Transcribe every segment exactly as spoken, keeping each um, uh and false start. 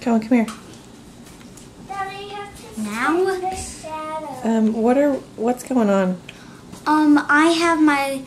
Cohen, come here. Daddy, you have to now? The shadow. Um, what are, what's going on? Um, I have my,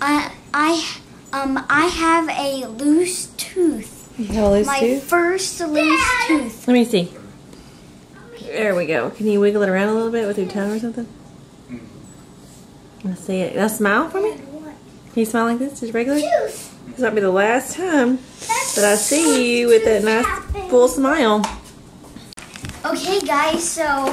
I, I, um, I have a loose tooth. You have a loose my tooth? My first loose Dad. tooth. Let me see. There we go. Can you wiggle it around a little bit with your tongue or something? Let's see it. Now smile for me. Can you smile like this? Just regular? This might be the last time that I see you with that nice full smile. Okay, guys, so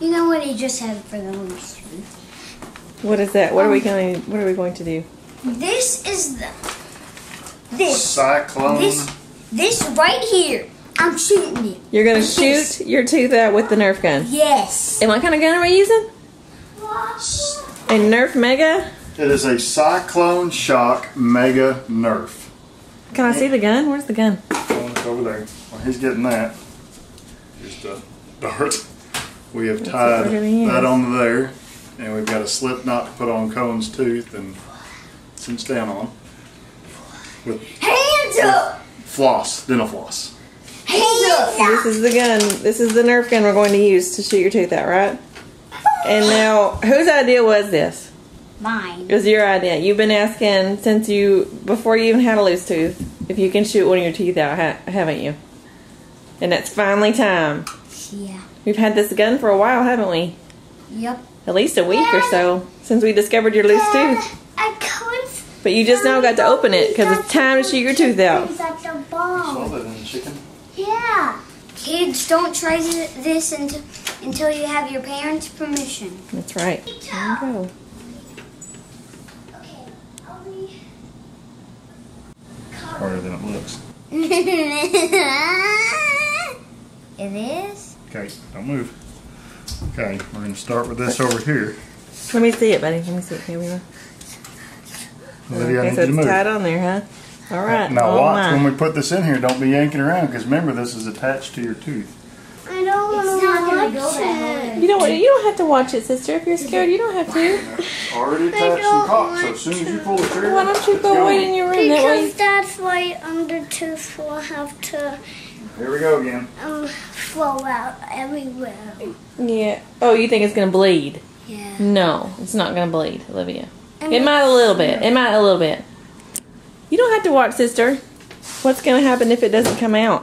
you know what he just had for the loose tooth. What is that? What um, are we going? What are we going to do? This is the this cyclone. This this right here. I'm shooting it. You're gonna shoot this. your tooth out with the Nerf gun. Yes. And what kind of gun are we using? A Nerf Mega. It is a Cyclone Shock Mega Nerf. Can I see the gun? Where's the gun? Over there. Well, he's getting that. Here's the dart. We have tied that on there, and we've got a slip knot to put on Cohen's tooth and cinch down on. With hands up. Floss, dental floss. This is the gun. This is the Nerf gun we're going to use to shoot your tooth out, right? And now, whose idea was this? Mine. It was your idea. You've been asking since you, before you even had a loose tooth, if you can shoot one of your teeth out, haven't you? And it's finally time. Yeah. We've had this gun for a while, haven't we? Yep. At least a week or so since we discovered your loose tooth. But you just now got to open it because it's time to shoot your tooth out. Yeah. Kids, don't try this until, until you have your parents' permission. That's right. There you go. Harder than it looks. It is? Okay, don't move. Okay, we're going to start with this over here. Let me see it, buddy. Let me see it. Here we go. Olivia, okay, so it's tied on there, huh? All right. Now oh watch, my. when we put this in here, don't be yanking around, because remember, this is attached to your tooth. I don't want to watch it. it. You don't, you don't have to watch it, sister. If you're scared, you don't have to. It's already attached and caught, so as soon as you pull the trigger, why don't you go gone. wait in your room? Because that way? that's why under tooth will have to... Here we go again. Um, ...flow out everywhere. Yeah. Oh, you think it's going to bleed? Yeah. No, it's not going to bleed, Olivia. And it might a little bit. It might a little bit. You don't have to watch, sister. What's going to happen if it doesn't come out?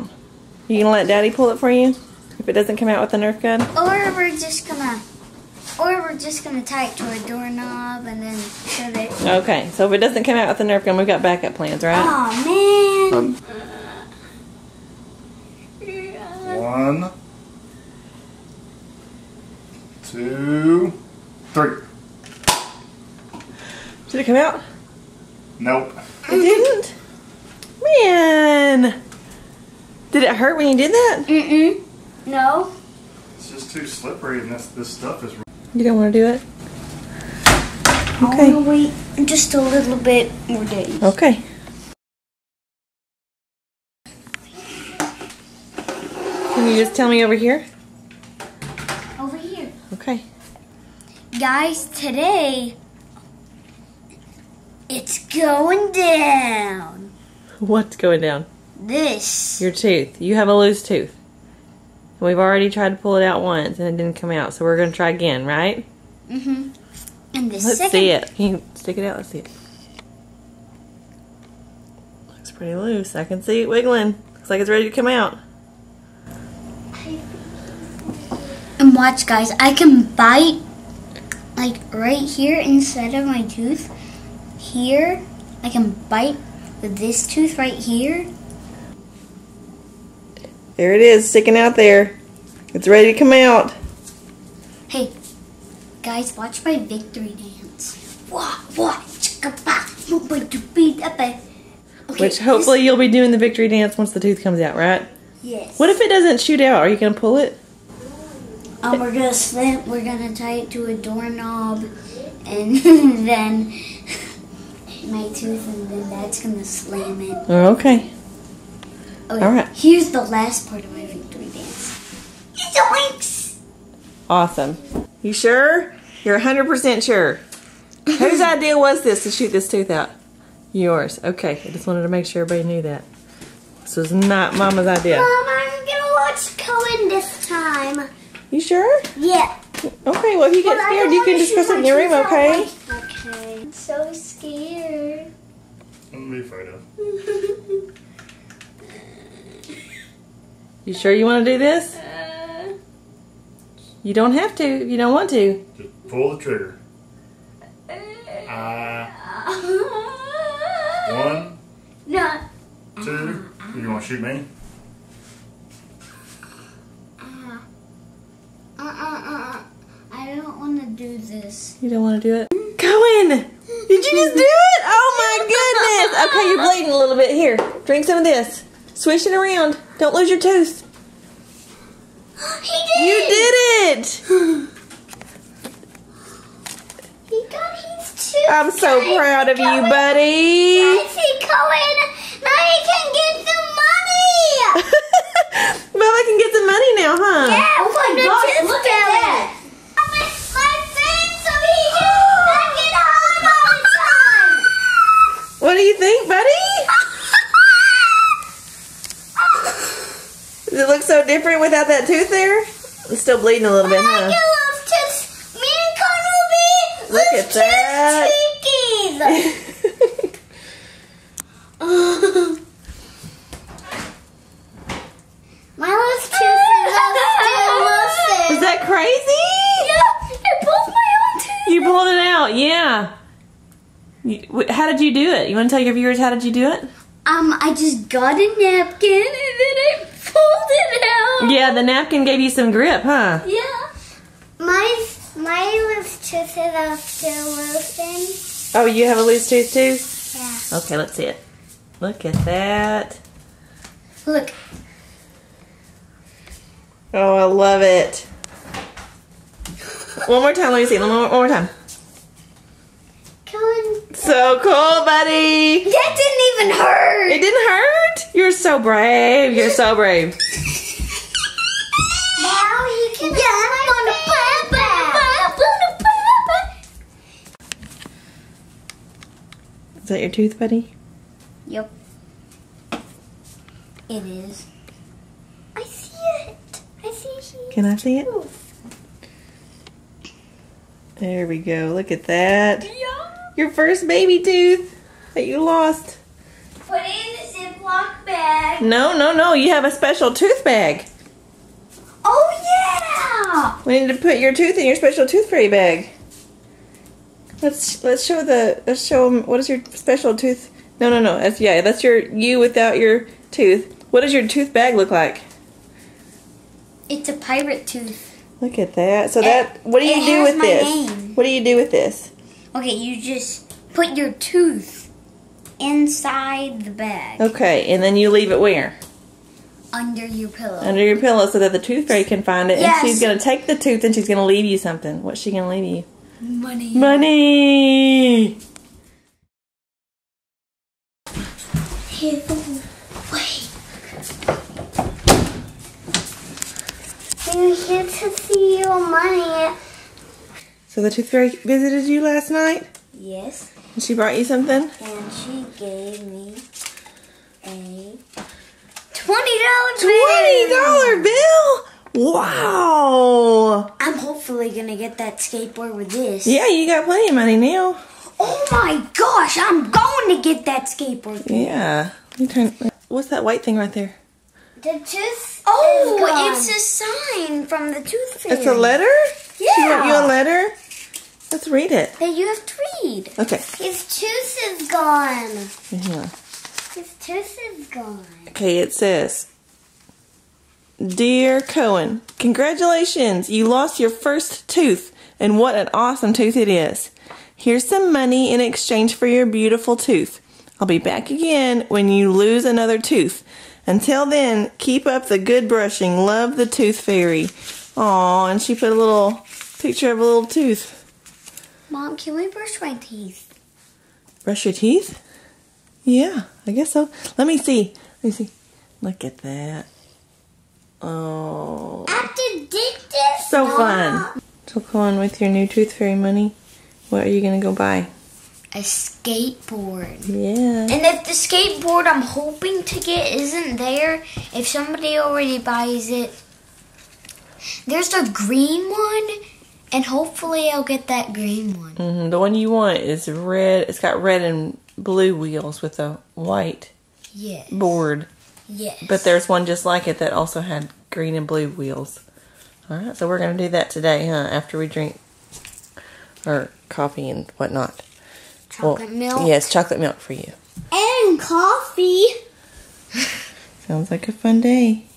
You going to let Daddy pull it for you? If it doesn't come out with the Nerf gun? Or we're just going to or we're just going to tie it to a doorknob and then shut it. Okay, so if it doesn't come out with the Nerf gun, we've got backup plans, right? Oh, man. Um, one, two, three. Did it come out? Nope. It didn't? Man! Did it hurt when you did that? Mm-mm. No. It's just too slippery and this, this stuff is... You don't want to do it? Okay. I want to wait just a little bit more days. Okay. Can you just tell me over here? Over here. Okay. Guys, today... It's going down. What's going down? This. Your tooth. You have a loose tooth. We've already tried to pull it out once and it didn't come out, so we're going to try again, right? Mm-hmm. And the Let's second... see it. Can you stick it out? Let's see it. Looks pretty loose. I can see it wiggling. Looks like it's ready to come out. And watch, guys. I can bite, like, right here inside of my tooth. Here, I can bite with this tooth right here. There it is, sticking out there. It's ready to come out. Hey, guys, watch my victory dance. Okay, Which hopefully this... you'll be doing the victory dance once the tooth comes out, right? Yes. What if it doesn't shoot out? Are you gonna pull it? Um, we're gonna slip. We're gonna tie it to a doorknob, and then. my tooth and then that's going to slam it. Okay. Okay. All right. Here's the last part of my victory dance. It's a winks! Awesome. You sure? You're one hundred percent sure. Whose idea was this to shoot this tooth out? Yours. Okay. I just wanted to make sure everybody knew that. This is not Mama's idea. Mom, I'm gonna watch Cohen this time. You sure? Yeah. Okay, well if you get well, scared you can just put it in your room, okay? Okay. I'm so scared. I'm gonna be afraid of. You sure you wanna do this? Uh, you don't have to if you don't want to. Just pull the trigger. Uh, one. No. Two. You wanna shoot me? Do this. You don't want to do it? Cohen! Did you just do it? Oh my goodness! Okay, you're bleeding a little bit. Here, drink some of this. Swish it around. Don't lose your tooth. He did! You did it! He got his tooth. I'm so guys, proud of Cohen, you, buddy. I see Cohen. Now he can get some money! Mama can get some money now, huh? Yeah, oh my gosh, look at that. What do you think, buddy? Does it look so different without that tooth there? It's still bleeding a little bit, huh? I love tooths. Me and Connor will be look at that. My love tooth is still. Is that crazy? Yeah, I pulled my own tooth. You pulled it out, yeah. How did you do it? You want to tell your viewers how did you do it? Um, I just got a napkin and then I pulled it out. Yeah, the napkin gave you some grip, huh? Yeah. My my loose tooth is still loose. Oh, you have a loose tooth too? Yeah. Okay, let's see it. Look at that. Look. Oh, I love it. One more time, let me see. One more, one more time. So cool, buddy. That didn't even hurt. It didn't hurt? You're so brave. You're so brave. Now he can yeah, have my baby. Is that your tooth, buddy? Yep. It is. I see it. I see it. Can I see it? There we go. Look at that. Your first baby tooth that you lost. Put it in the Ziploc bag. No, no, no. You have a special tooth bag. Oh, yeah. We need to put your tooth in your special Tooth Fairy bag. Let's let's show the let's show them what is your special tooth. No, no, no. That's yeah. That's your you without your tooth. What does your tooth bag look like? It's a pirate tooth. Look at that. So it, that what do you do with this? Name. What do you do with this? Okay, you just put your tooth inside the bag. Okay, and then you leave it where? Under your pillow. Under your pillow so that the Tooth Fairy can find it. Yes. And she's going to take the tooth and she's going to leave you something. What's she going to leave you? Money. Money! Hey, wait. We're here to see your money. So the Tooth Fairy visited you last night? Yes. And she brought you something? And she gave me a twenty dollar bill! twenty dollar bill? Wow! I'm hopefully going to get that skateboard with this. Yeah, you got plenty of money now. Oh my gosh, I'm going to get that skateboard. Yeah. You turn, what's that white thing right there? The tooth Oh, is it's a sign from the Tooth Fairy. It's a letter? Yeah. She wrote you a letter? Let's read it. That you have to read. Okay. His tooth is gone. Yeah. His tooth is gone. Okay, it says, Dear Cohen, congratulations, you lost your first tooth, and what an awesome tooth it is. Here's some money in exchange for your beautiful tooth. I'll be back again when you lose another tooth. Until then, keep up the good brushing. Love the Tooth Fairy. Aw, and she put a little picture of a little tooth. Mom, can we brush my teeth? Brush your teeth? Yeah, I guess so. Let me see. Let me see. Look at that. Oh. I have to dig this. So fun. So, Cohen, with your new Tooth Fairy money, what are you going to go buy? a skateboard. Yeah. And if the skateboard I'm hoping to get isn't there, if somebody already buys it, there's a green one, and hopefully I'll get that green one. Mm-hmm. The one you want is red. It's got red and blue wheels with a white yes. board. Yes. But there's one just like it that also had green and blue wheels. All right, so we're going to do that today, huh? After we drink our coffee and whatnot. Chocolate well, milk. Yes, chocolate milk for you. And coffee. Sounds like a fun day.